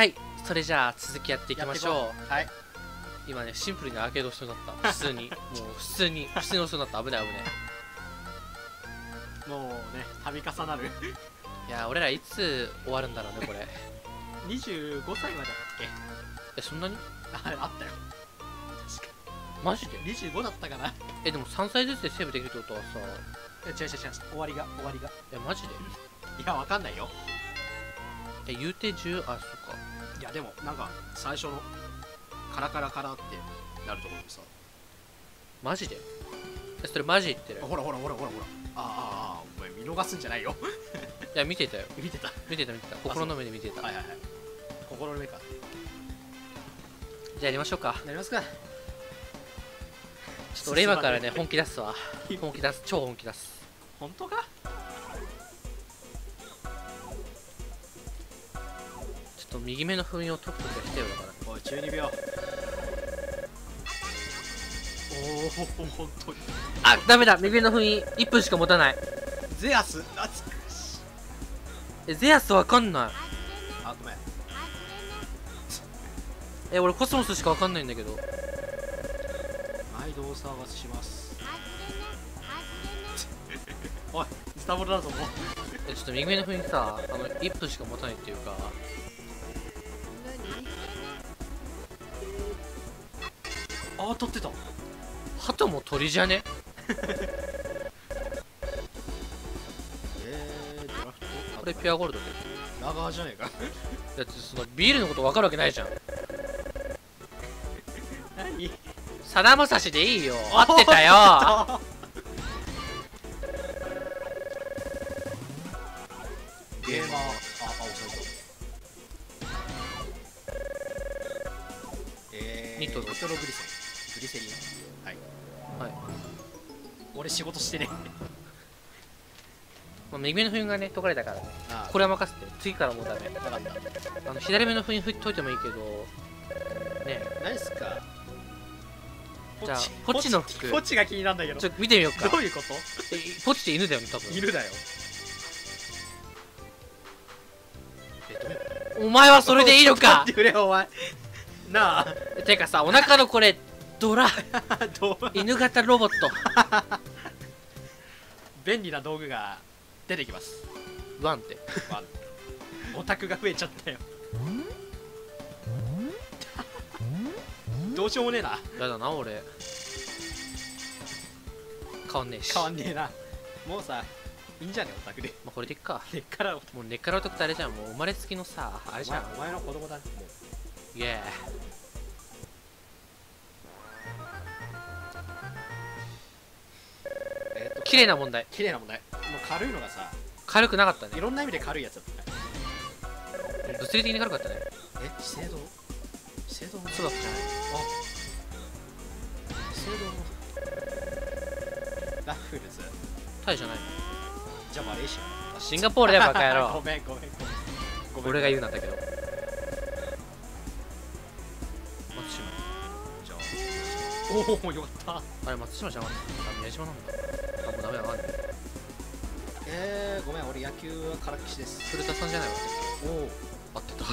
はい、それじゃあ続きやっていきましょう。はい、今ね、シンプルにアーケードしそうだった。普通にもう普通に押しそうだった。危ない危ない。もうね、度重なるいやー、俺らいつ終わるんだろうねこれ。25歳までだっけ。え、そんなに？あったよ確か。マジで25だったかな。え、でも3歳ずつでセーブできるってことはさ。違う、終わりが。いやマジで。いや、わかんないよ。え、言うて10、あ、そっか。いやでもなんか最初のカラカラカラってなるところにさ。マジで？それマジ言ってる。ほら。ああ、お前見逃すんじゃないよ。いや、見てた。心の目で見てた。はいはいはい。心の目か。じゃあやりましょうか。やりますか。ちょっと俺今からね、本気出すわ。超本気出す。本当か？ちょっと右目の封印を取っときゃ必要だから。おい、12秒。おお、本当に。あ、ダメだ。右目の封印1分しか持たない。ゼアス、懐かしい。え、ゼアスわかんない。あ、ごめん。え、俺コスモスしかわかんないんだけど。毎度お騒がせします。おい、スタボルだぞもう。え、ちょっと右目の封印さ、1分しか持たないっていうか。あ、取ってた。鳩も鳥じゃね？これピュアゴールドだよ。ラガーじゃねえか。だってそのビールのこと分かるわけないじゃん。何？さだまさしでいいよ。合ってたよ。ゲーマー。あ、遅いぞ。ニトログリセリン。グリセリン。はい。はい。俺仕事してね。右目の封印がね、解かれたからね。これは任せて、次からもうダメ。左目の封印解いてもいいけど、ねえ。何すか？じゃあ、ポチの服。ポチが気になるんだけど。ちょっと見てみようか。どういうこと？ポチって犬だよね、多分。犬だよ。お前はそれでいいのか！待ってくれ、お前。なあ。てかさ、お腹のこれ、ドラ。犬型ロボット。便利な道具が。出てきます。ワンって。オタクが増えちゃったよ。どうしようもねえな。やだな、俺。変わんねえな。もうさ、いいんじゃねえ、オタクで。まあ、これでいっか。根っからオタクってあれじゃん、もう生まれつきのさ、あれじゃん。お前の子供だって。イエー。綺麗な問題。もう軽いのがさ、軽くなかったね。いろんな意味で軽いやつだった。物理的に軽かったね。え、資生堂？資生堂もそうだったじゃない？あ、資生堂。ラフルズ。タイじゃないの？じゃあマレーシア。シンガポールだよバカ野郎。ごめん。俺が言うなんだけど。もちろん。じゃあ。おお、よかった。あれ松島じゃなかった。宮島なんだ。ダメだな。ごめん、俺野球はからっきしです。古田さんじゃないわ。おお、合ってた。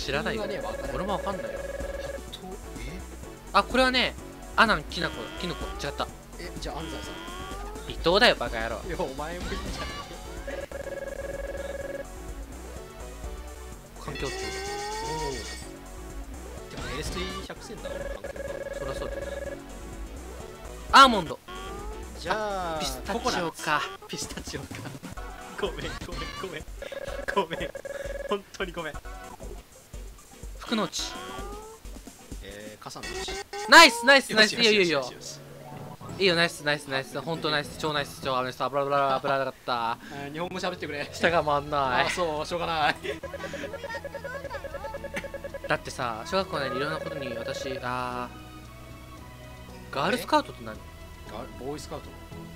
知らないよ、俺もわかんないよ。あ、これはね、阿南きのこ違った。え、じゃあ安西さん。伊藤だよバカ野郎。いや、お前もいいんじゃない環境って。おお、でも SE100 戦だから。環境か、そりゃそうだよ。アーモンド。じゃあピスタチオか。ごめん、本当にごめん。福の内。傘の内。ナイス。いいよ、ナイス。本当ナイス。超危ない。危なかった。日本語喋ってくれ。下が回んない。あ、そう、しょうがない。だってさ、小学校内でいろんなことに私、ガールスカウトって何？ボーイスカウト。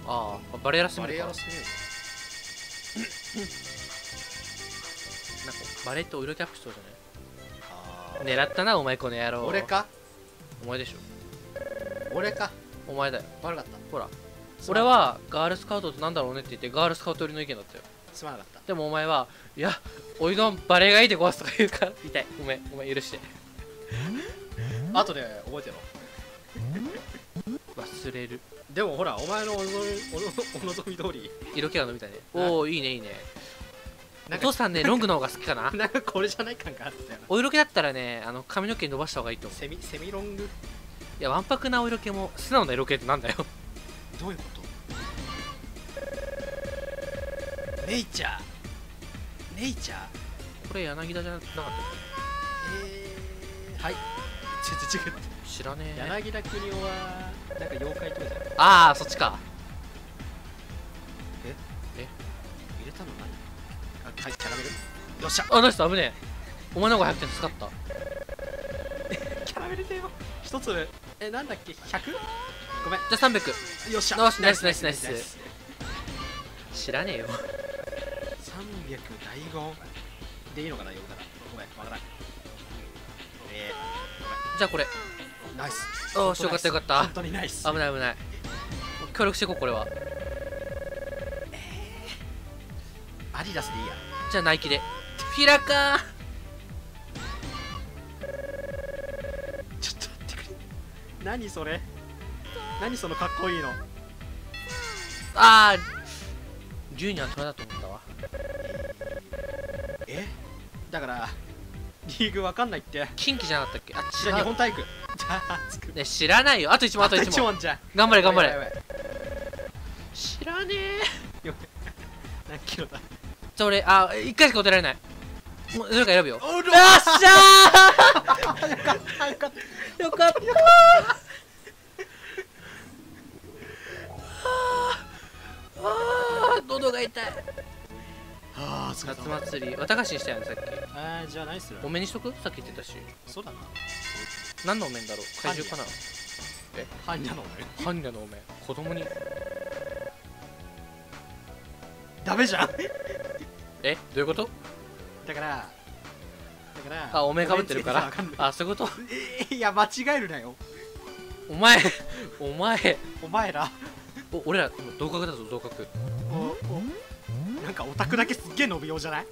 ああ、バレエやらせてみるか。なんかバレエと色キャップしそうじゃない？狙ったなお前この野郎。俺か？お前でしょ。俺か？お前だよ。悪かった。ほら、俺はガールスカウトってなんだろうねって言って、ガールスカウト寄りの意見だったよ。すまなかった。でもお前は「いやお湯のバレーがいいでごわす」とか言うから痛い。ごめん許して。あとで覚えてろ。忘れる。でもほらお前のお望み通り色気が伸びたね。おおいいねいいね。お父さんねロングの方が好きかな。なんかこれじゃない感があったよな。お色気だったらね髪の毛伸ばした方がいいと思う。セミロング。いやわんぱくなお色気も素直な色気ってなんだよ。どういうこと？ネイチャーこれ柳田じゃなかったっけ？はい違う知らねえ。柳田国男はなんか妖怪とかじゃない？ああそっちか。え入れたの何？はい、キャラメル。よっしゃ。あ、ナイス、危ねえ。お前の方が100点使った。キャラメルテーマ。一つ。なんだっけ、100？ ごめん。じゃあ300。よっしゃ。ナイス。知らねえよ。300大根。でいいのかな、読むから。ごめん、わからない。じゃあこれ。ナイス。おー、よかったよかった。本当にナイス。危ない。協力していこう、これは。アディダスでいいや。じゃあナイキでフィラか。ちょっと待ってくれ。何それ、何そのかっこいいの。ああ竜にはそれだと思ったわ。だからリーグわかんないって。近畿じゃなかったっけ？あ違う、日本体育ね。知らないよ。あと1問あと1問。頑張れ知らねえ。何キロだ？じゃあ俺、1回しか答えられない。もうどれか選ぶよ。よっしゃー！よかった。喉が痛い。夏祭り、綿菓子にしたよね、さっき。じゃあないっすよ。おめにしとく？さっき言ってたし。そうだな。何のおめんだろう？怪獣かな？般若のおめん。子供に。ダメじゃん。どういうこと？だからおめえかぶってるから。そういうこと？いや間違えるなよ。お前ら俺ら同格だぞ、同格。なんかオタクだけすっげえ伸びようじゃない？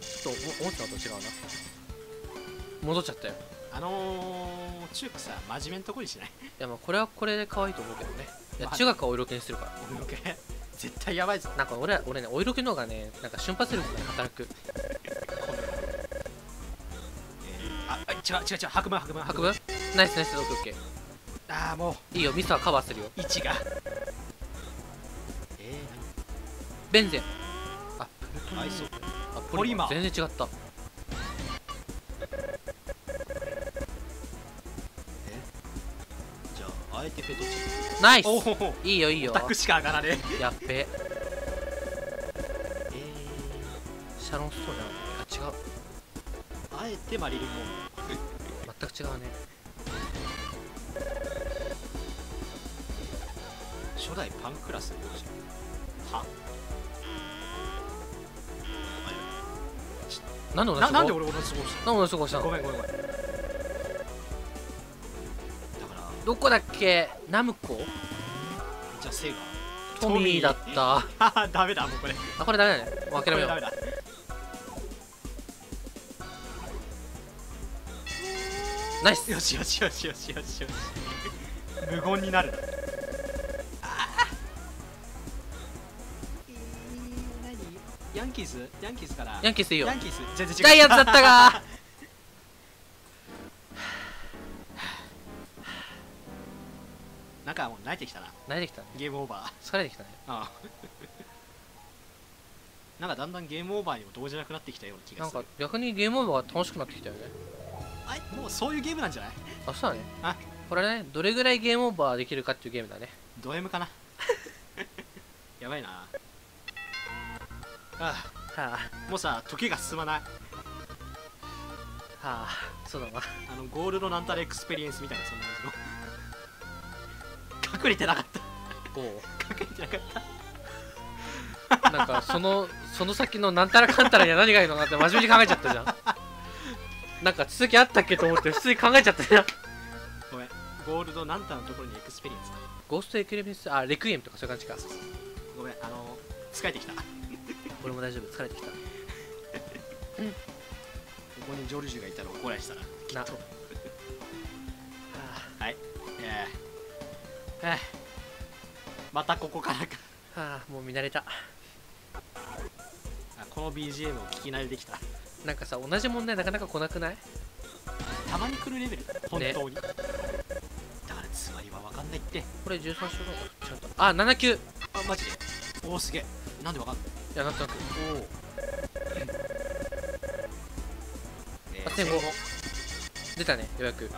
ちょっと思ったのと違うな。戻っちゃったよ。中学さ真面目んとこにしない？いやもうこれはこれで可愛いと思うけどね。いや中学はお色気にしてるから。お色気絶対やばいぞ。なんか俺ね、お色気の方がね、なんか瞬発力が働く。違う、白文。ナイス、オッケー。ああもういいよ、ミスはカバーするよ。位置が。ベンゼン。ポリマー。全然違った。あえてフェトチン。ナイス。いいよ。オタクしか上がらねえ。やっべ。シャロンストーン。違う。あえてマリリン・モンロー。全く違うね。初代パンクラスの幼児。は？なんで俺同じ過ごしたの？ごめん。どこだっけ？ナムコ？じゃあセイガー。トミーだった。ダメだもうこれ。これダメだね。諦めよう。ナイス。よし。無言になる。何？ヤンキースから。ヤンキースいいよ。ヤンキース全然違う。ダイアンツだったか。なんかもう慣れてきたね。ゲームオーバー。疲れてきたね。なんかだんだんゲームオーバーにも動じなくなってきたような気がする。なんか逆にゲームオーバーが楽しくなってきたよね。もうそういうゲームなんじゃない？そうだね。これね、どれぐらいゲームオーバーできるかっていうゲームだね。ド M かな。やばいな。もうさ、時が進まない。そうだな。ゴールドなんたらエクスペリエンスみたいな、そんな感じの。隠れてなかった。なんかその先のなんたらかんたらには何がいいのかって真面目に考えちゃったじゃん。なんか続きあったっけと思って普通に考えちゃったじゃん。ごめん。ゴールドなんたらのところにエクスペリエンス。ゴーストエクレミスレクイエムとかそういう感じか。ごめん疲れてきた。俺も大丈夫、疲れてきた。ここにジョルジュがいたら怒らしたな、きっと。はい、またここからか。はあ、もう見慣れた。この BGM を聞き慣れてきた。なんかさ、同じ問題なかなか来なくない？たまに来るレベル、本当に。だからつまりは分かんないって。これ13勝だからちゃんと。あ、7級。あ、マジで。おお、すげえ。なんで分かんない？いや、なんとなく。おお。あ、1500。出たね、ようやく。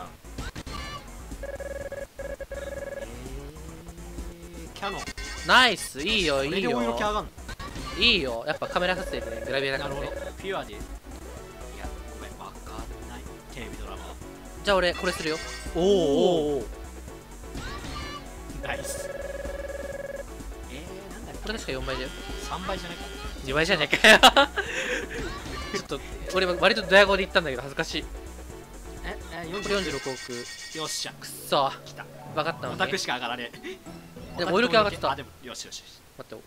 キャノン。ナイス、いいよ、いいよ。これで色々上がんの？いいよ、やっぱカメラ撮影でね、グラビアだからね。ピュアで。いや、ごめん、わかんない。テレビドラマ。じゃあ俺、これするよ。おーおーおー。ナイス。なんだっけ。これ確か4倍だよ。3倍じゃないか。2倍じゃないかよ。ちょっと、俺も割とドヤ顔で言ったんだけど、恥ずかしい。46億。よっしゃ。くっそ。来た。分かったのね。オタクしか上がらねえ。でも、お色気上がってた。あ、でも、よしよし。待って。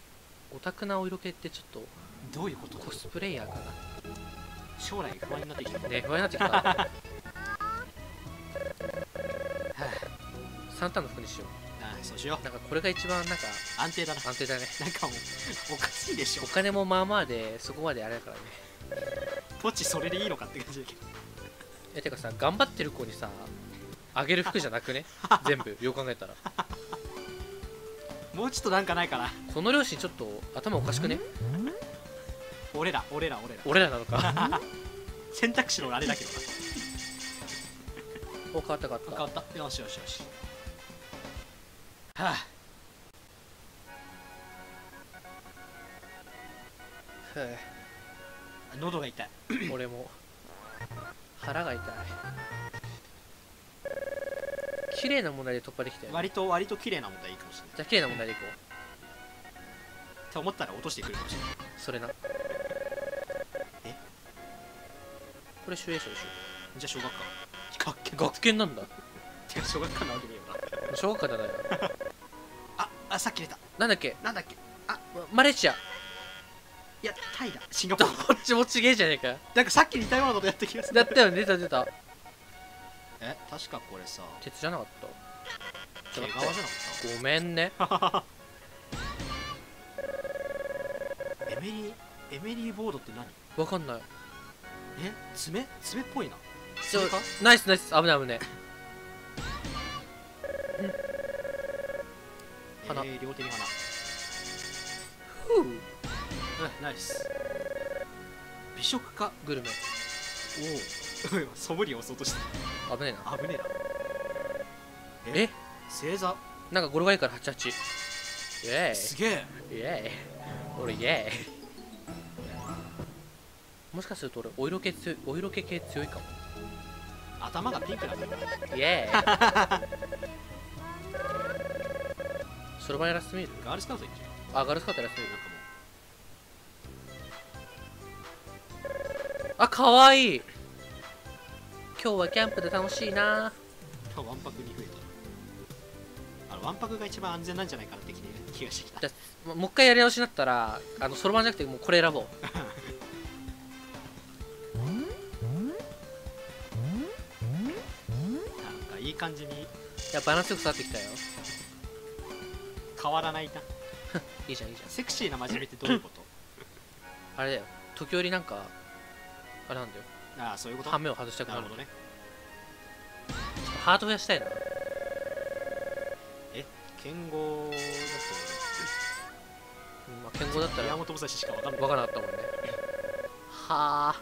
オタクなお色気ってちょっとどういうこと？コスプレイヤーかな。将来不安になってきたね。不安になってきた。サンタの服にしよう。ああ、そうしよう。なんかこれが一番なんか安定だな。安定だね。なんかもうおかしいでしょ。お金もまあまあでそこまであれだからね。ポチそれでいいのかって感じだけど。てかさ、頑張ってる子にさあげる服じゃなくね？全部よく考えたら。もうちょっとなんかないかな。この両親ちょっと頭おかしくね？俺らなのか。選択肢のあれだけどな。お、変わった変わった。よしよしよし。はあ、はあ、喉が痛い。俺も腹が痛い。綺麗な問題で突破できたよ、ね、割と綺麗な問題いいかもしれない。じゃあ綺麗な問題でいこうって思ったら落としてくるかもしれない。それな。え、これ集英社でしょ。じゃあ小学科。学研なんだ。てか小学科なわけねえよな。小学科じゃないな。あ、さっき出た。なんだっけ。あ、マレーシア。いや、タイだ。シンガポール。どっちもちげえじゃねえか。なんかさっき似たようなことやった気がする。やったよね。出た。え、確かこれさ、鉄じゃなかった。毛皮じゃなかった。ごめんね。エメリーボードって何？わかんない。え、爪っぽいな。ナイス。危ない。花、両手に花。ふう、ナイス。美食家グルメ。おお、そぶりを押そうとした。危ねえな。え、星座なんか語呂がいいから88。イエーイ。すげえ。イエーイ。俺イエーイ。もしかすると俺お色気系強いかも。頭がピンクなんだよ。イエーイ。そろばんやらせてみる。ガールスカウトやらせてみる。あ、かわいい。今日はキャンプで楽しいな。わんぱくに増えた。わんぱくが一番安全なんじゃないかなって気がしてきた。じゃあもう一回やり直しになったら、そろばんじゃなくてもうこれ選ぼう。なんかいい感じに、いや、バランスよく育ってきたよ。変わらないな。いいじゃん。セクシーな真面目ってどういうこと？あれだよ、時折なんかあれなんだよ。あ、そういうこと。半目を外したくなるほどね。ちょっとハート増やしたいな。え、剣豪だったら、まあ、剣豪だったら山本武蔵しか分からなかったもんね。はあ。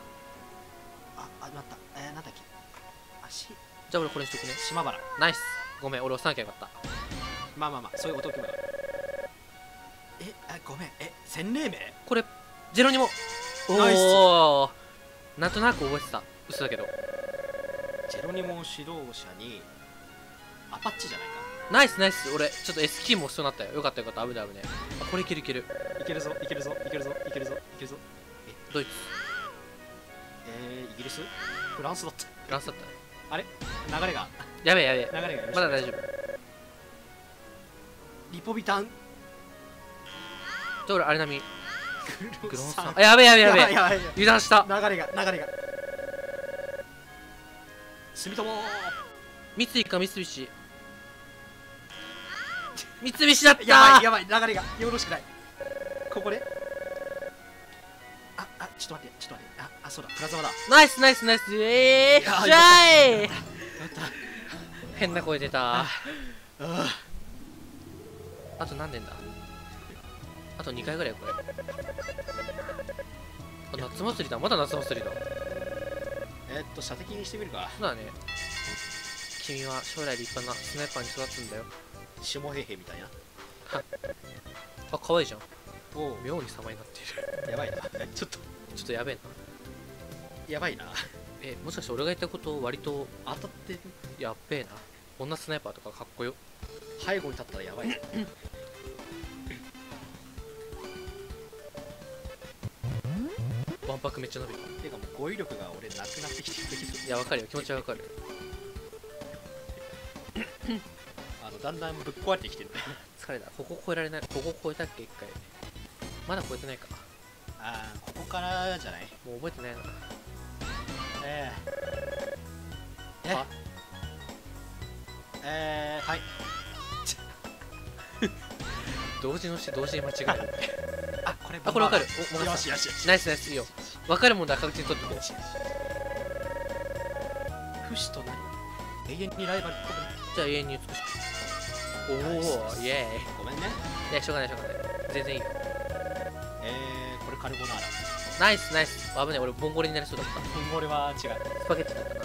あ、なった。なんだっけ。足。じゃあ俺これにしとくね。島原。ナイス。ごめん、俺押さなきゃよかった。まあそういうこと。ごめん。洗礼名これゼロにも。おお、なんとなく覚えてた。嘘だけど。ジェロニモ指導者にアパッチじゃないか。ナイス。俺ちょっとエスキーも必要になったよ。よかった。危ね。あ、これいけるぞ。え、ドイツ。イギリス。フランスだった。あれ、流れがやべえ。流れがまだ大丈夫。リポビタン。じゃあ俺アレナミ。グロさん、やべやべやべ、油断した。流れが住友、三井か三菱、三菱だった。やばい流れがよろしくない。ここでちょっと待ってあそうだ、プラズマだ。ナイス。ええー、じゃーい。変な声出た。あと何年だ、あと2回ぐらい。これあ、夏祭りだ、まだ夏祭りだ。射的にしてみるか。そうだね。君は将来立派なスナイパーに育つんだよ。下平平みたいな。あ、可愛いじゃん。おお、妙に様になっている。やばいな。ちょっとやべえな。やばいな。もしかして俺が言ったこと割と当たってる。やっべえな。女スナイパーとかかっこよ。背後に立ったらやばい。わんぱくめっちゃ伸びる。てかもう語彙力が俺なくなってきてる。いや、わかるよ、気持ちはわかる。だんだんぶっ壊れてきてる。疲れた。ここ超えられない。ここ超えたっけ、一回。まだ超えてないか。ああ、ここからじゃない。もう覚えてないな。はい。同時に間違える。あ、これわかる。お、よしよし。ナイス、いいよ。わかるもんだ、確実に取ってくれ。不死となり、永遠にライバルっぽくない。じゃあ永遠に美しく。おお、イエーイ。ごめんね。いや、しょうがない。全然いいよ。これカルボナーラ。ナイス。危ねえ、俺ボンゴレになりそうだった。ボンゴレは違う。スパゲッティだったな。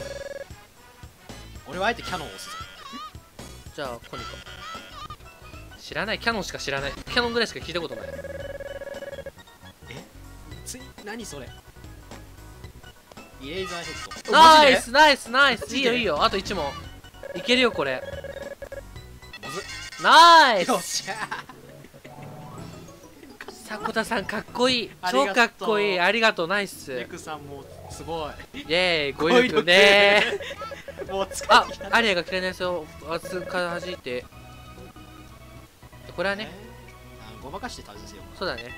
俺はあえてキャノンを押すぞ。じゃあ、コニカ。知らない、キャノンしか知らない。キャノンぐらいしか聞いたことない。何それ。イレイザーヘッド。ナイス。いいよ。あと1問。いけるよ、これ。ナイス。よっしゃー。迫田さんかっこいい。超かっこいい。ありがとう、ナイス。レクさんもすごい。イェーイ、語彙力ねー。もう使ってきた。アリアが嫌いなやつを熱く弾いて。これはね、ごまかして食べさせよう。そうだね。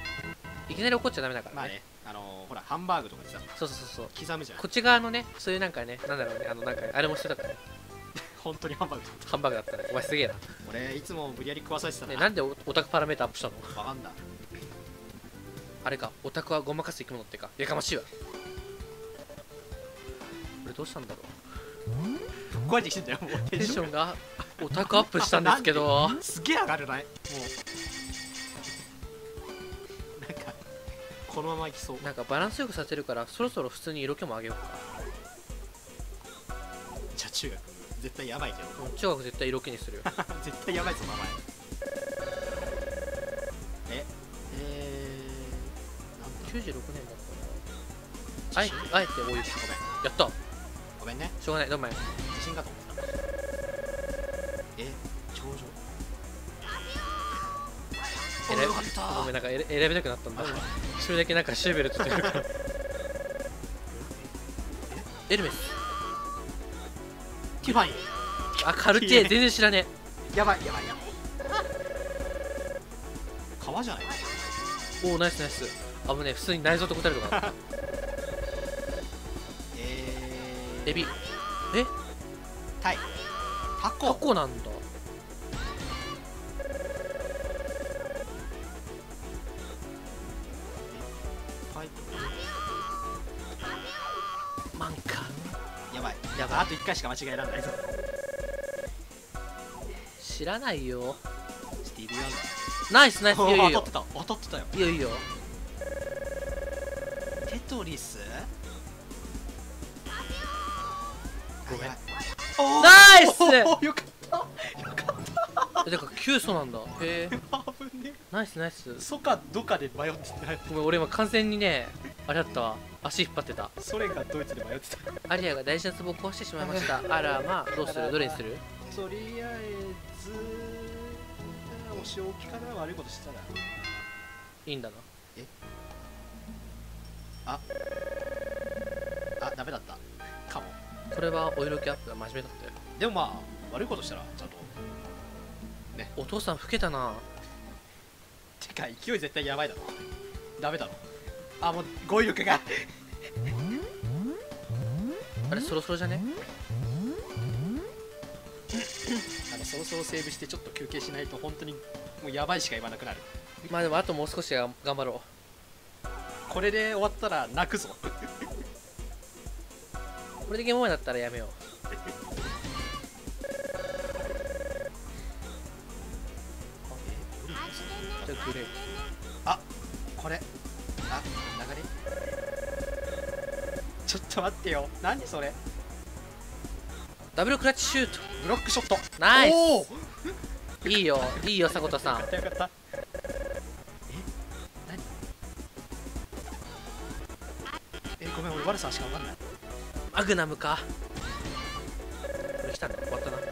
いきなり怒っちゃダメだからね。まあね、ほら、ハンバーグとかでさ、そう、刻むじゃん。こっち側のね、そういうなんかね、なんだろうね、あれも一緒だからね。本当にハンバーグだったね。お前すげえな。俺、いつも無理やり食わされてたね。なんでオタクパラメータアップしたのわかんだ。あれか、オタクはごまかす生き物ってか、やかましいわ。俺、どうしたんだろう。怖いってきてんだよ、もう。テンションが、オタクアップしたんですけど。すげえ上がるない。もう。このままいきそう。なんかバランスよくさせるから、そろそろ普通に色気も上げよう。じゃあ中学絶対やばいけど。中学絶対色気にするよ。絶対やばいぞ、名前。96年だったな。あえて大雪。やった。ごめんね。しょうがない、どんまい。自信かと思った。頂上。ごめん、なんか選べなくなったんだ。一人だけなんかシューベルトというか。エルメス、ティファイン、あ、カルティエ。全然知らねえ。やばい。川じゃない。おお、ナイス。あぶねえ、普通に内臓と答えるとか。エビ、タイ、タコなんだ。あと1回しか間違えられないぞ。知らないよ。ナイス。当たってたよ。いいよ。テトリス。ごめん。ナイス。よかった。だから急所なんだ。へえ。ナイス。そかどかで迷ってない。ごめん、俺今完全にね。あれだったわ、足引っ張ってた。ソ連がドイツで迷ってた。アリアが大事な壺を壊してしまいました。あらまあ、どうする、どれにする。とりあえずお仕置きかな。悪いことしたらいいんだな。あ、ダメだったかも。これはお色気アップが真面目だったよ。でもまあ悪いことしたらちゃんとね。お父さん老けたな。てか勢い絶対やばいだろ。ダメだろ。あ、もう語彙力があれ、そろそろじゃねそろそろセーブしてちょっと休憩しないと本当にもうやばいしか言わなくなる。まあでもあともう少し頑張ろう。これで終わったら泣くぞこれでゲームオーバーだったらやめようあ、これあ、流れちょっと待ってよ、何それ。ダブルクラッチシュート、ブロックショット、ナイス。いいよいいよ迫田さん、よかったよかった。え、何、え、ごめん、俺バルさんしかわかんない。マグナムか、これ来たの終わったな。アルコ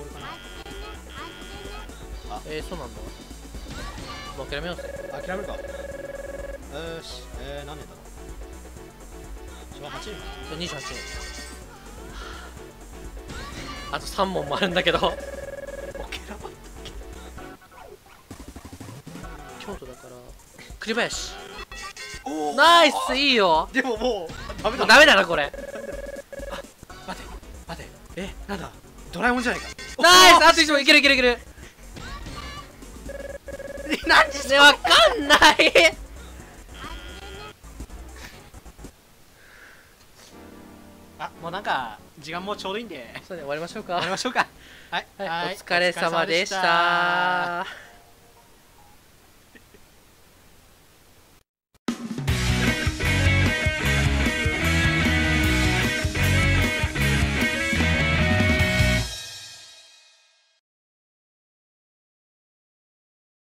ールかな。あ、そうなんだ。もう諦めようぜ。諦めるか。よし、何年だろう。28年。あと3問もあるんだけど京都だから栗林。ナイス、いいよ。でももうダメだ、ダメだなこれ。あ、待て待て、え、なんだ、ドラえもんじゃないか。ナイス、あと1問。いけるいけるいける。何して、わかんないもうなんか時間もちょうどいいんで、そうね、終わりましょうか。終わりましょうか。はい、はい、お疲れ様でした。